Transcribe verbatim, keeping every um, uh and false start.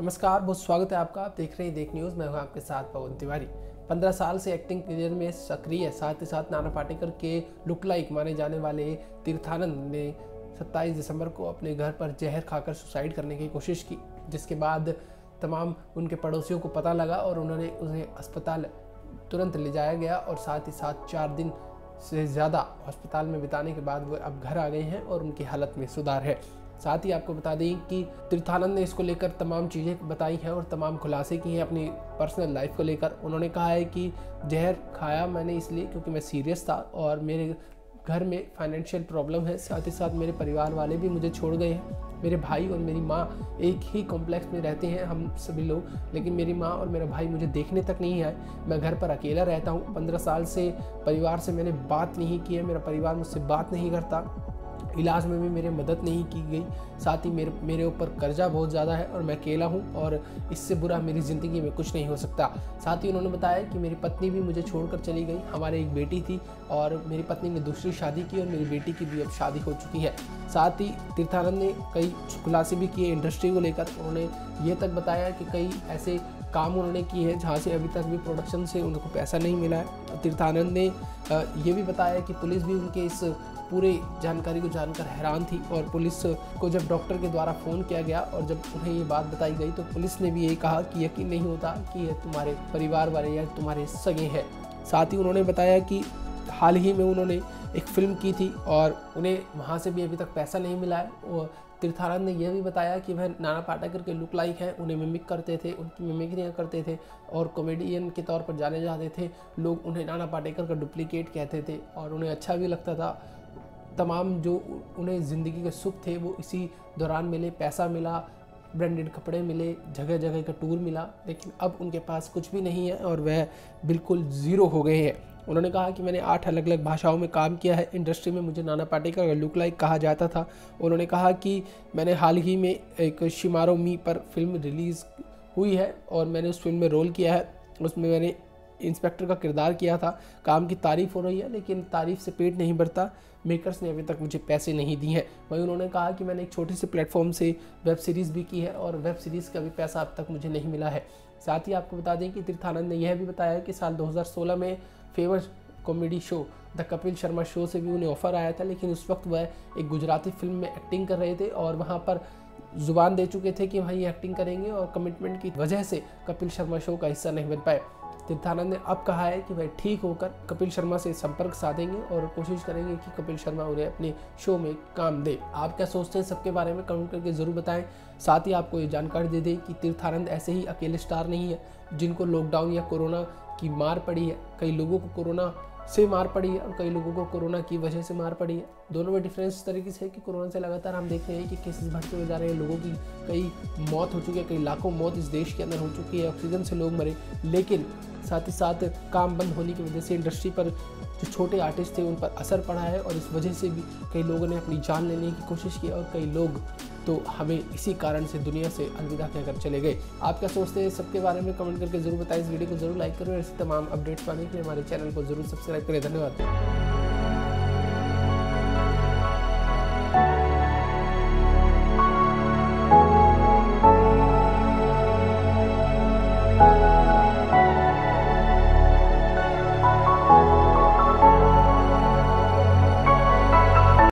नमस्कार, बहुत स्वागत है आपका। आप देख रहे हैं देख न्यूज़, मैं हूं आपके साथ पवन तिवारी। पंद्रह साल से एक्टिंग करियर में सक्रिय, साथ ही साथ नाना पाटेकर के लुकलाइक माने जाने वाले तीर्थानंद ने सत्ताईस दिसंबर को अपने घर पर जहर खाकर सुसाइड करने की कोशिश की, जिसके बाद तमाम उनके पड़ोसियों को पता लगा और उन्होंने उन्हें अस्पताल तुरंत ले जाया गया और साथ ही साथ चार दिन से ज़्यादा अस्पताल में बिताने के बाद वो अब घर आ गए हैं और उनकी हालत में सुधार है। साथ ही आपको बता दें कि तीर्थानंद ने इसको लेकर तमाम चीज़ें बताई हैं और तमाम खुलासे किए हैं अपनी पर्सनल लाइफ को लेकर। उन्होंने कहा है कि जहर खाया मैंने इसलिए क्योंकि मैं सीरियस था और मेरे घर में फाइनेंशियल प्रॉब्लम है, साथ ही साथ मेरे परिवार वाले भी मुझे छोड़ गए हैं। मेरे भाई और मेरी माँ एक ही कॉम्प्लेक्स में रहते हैं हम सभी लोग, लेकिन मेरी माँ और मेरा भाई मुझे देखने तक नहीं आए। मैं घर पर अकेला रहता हूँ, पंद्रह साल से परिवार से मैंने बात नहीं की है, मेरा परिवार मुझसे बात नहीं करता, इलाज में भी मेरी मदद नहीं की गई। साथ ही मेरे मेरे ऊपर कर्जा बहुत ज़्यादा है और मैं अकेला हूँ और इससे बुरा मेरी ज़िंदगी में कुछ नहीं हो सकता। साथ ही उन्होंने बताया कि मेरी पत्नी भी मुझे छोड़कर चली गई, हमारे एक बेटी थी और मेरी पत्नी ने दूसरी शादी की और मेरी बेटी की भी अब शादी हो चुकी है। साथ ही तीर्थानंद ने कई खुलासे भी किए इंडस्ट्री को लेकर। उन्होंने ये तक बताया कि कई ऐसे काम उन्होंने किए हैं जहाँ से अभी तक भी प्रोडक्शन से उनको पैसा नहीं मिला है। तीर्थानंद ने ये भी बताया कि पुलिस भी उनके इस पूरे जानकारी को जानकर हैरान थी और पुलिस को जब डॉक्टर के द्वारा फ़ोन किया गया और जब उन्हें ये बात बताई गई तो पुलिस ने भी यही कहा कि यकीन नहीं होता कि यह तुम्हारे परिवार वाले या तुम्हारे सगे हैं। साथ ही उन्होंने बताया कि हाल ही में उन्होंने एक फ़िल्म की थी और उन्हें वहाँ से भी अभी तक पैसा नहीं मिला है। और तीर्थानंद ने यह भी बताया कि वह नाना पाटेकर के लुक लाइक हैं, उन्हें मिमिक करते थे, उनकी मिमिक्रियाँ करते थे और कॉमेडियन के तौर पर जाने जाते थे। लोग उन्हें नाना पाटेकर का डुप्लीकेट कहते थे और उन्हें अच्छा भी लगता था। तमाम जो उन्हें ज़िंदगी के सुख थे वो इसी दौरान मिले, पैसा मिला, ब्रांडेड कपड़े मिले, जगह जगह का टूर मिला, लेकिन अब उनके पास कुछ भी नहीं है और वह बिल्कुल ज़ीरो हो गए हैं। उन्होंने कहा कि मैंने आठ अलग अलग भाषाओं में काम किया है, इंडस्ट्री में मुझे नाना पाटेकर का लुक लाइक कहा जाता था। उन्होंने कहा कि मैंने हाल ही में एक शिमारो मी पर फिल्म रिलीज़ हुई है और मैंने उस फिल्म में रोल किया है, उसमें मैंने इंस्पेक्टर का किरदार किया था। काम की तारीफ़ हो रही है लेकिन तारीफ़ से पेट नहीं भरता, मेकर्स ने अभी तक मुझे पैसे नहीं दिए हैं। वहीं उन्होंने कहा कि मैंने एक छोटे से प्लेटफॉर्म से वेब सीरीज़ भी की है और वेब सीरीज़ का भी पैसा अब तक मुझे नहीं मिला है। साथ ही आपको बता दें कि तीर्थानंद ने यह भी बताया कि साल दो हज़ार सोलह में famous comedy show the Kapil Sharma show से भी उन्हें ऑफ़र आया था, लेकिन उस वक्त वह एक गुजराती फिल्म में एक्टिंग कर रहे थे और वहाँ पर ज़ुबान दे चुके थे कि वहीं एक्टिंग करेंगे और कमिटमेंट की वजह से कपिल शर्मा शो का हिस्सा नहीं बन पाए। तीर्थानंद ने अब कहा है कि वह ठीक होकर कपिल शर्मा से संपर्क साधेंगे और कोशिश करेंगे कि कपिल शर्मा उन्हें अपने शो में काम दे। आप क्या सोचते हैं सबके बारे में कमेंट करके ज़रूर बताएं। साथ ही आपको ये जानकारी दे दें कि तीर्थानंद ऐसे ही अकेले स्टार नहीं है जिनको लॉकडाउन या कोरोना की मार पड़ी है। कई लोगों को कोरोना से मार पड़ी है और कई लोगों को कोरोना की वजह से मार पड़ी है। दोनों में डिफरेंस इस तरीके से है कि कोरोना से लगातार हम देख रहे हैं कि केसेस बढ़ते हुए जा रहे हैं, लोगों की कई मौत हो चुकी है, कई लाखों मौत इस देश के अंदर हो चुकी है, ऑक्सीजन से लोग मरे। लेकिन साथ ही साथ काम बंद होने की वजह से इंडस्ट्री पर जो छोटे आर्टिस्ट थे उन पर असर पड़ा है और इस वजह से भी कई लोगों ने अपनी जान लेने की कोशिश की और कई लोग तो हमें इसी कारण से दुनिया से अलविदा कहकर चले गए। आप क्या सोचते हैं सबके बारे में कमेंट करके ज़रूर बताएं। इस वीडियो को जरूर लाइक करें और ऐसी तमाम अपडेट्स पाने के लिए हमारे चैनल को ज़रूर सब्सक्राइब करें। धन्यवाद।